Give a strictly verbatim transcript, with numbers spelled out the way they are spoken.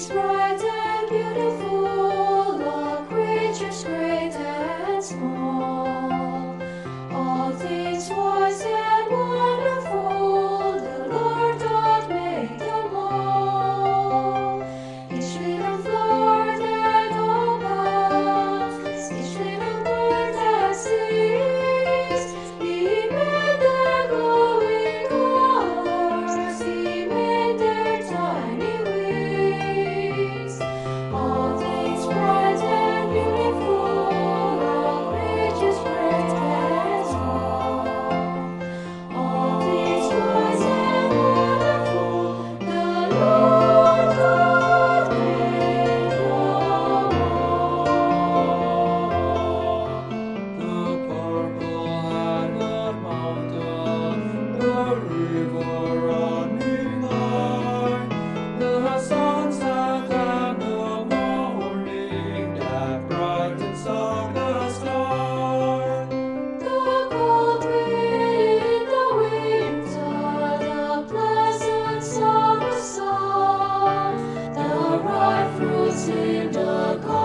is bright and beautiful, all creatures great and small. All things wise and wonderful, the Lord God made them all. Each little flower that opens, each little bird that sings, He made their glowing colors, He made their tiny wings. All things bright and beautiful, all creatures great and small. All things wise and wonderful, the Lord God made them all. The purple headed mountain, the river running high, the sunset and the morning that brightens up the sky. The cold wind in the winter, the pleasant summer sun, the ripe fruits in the garden.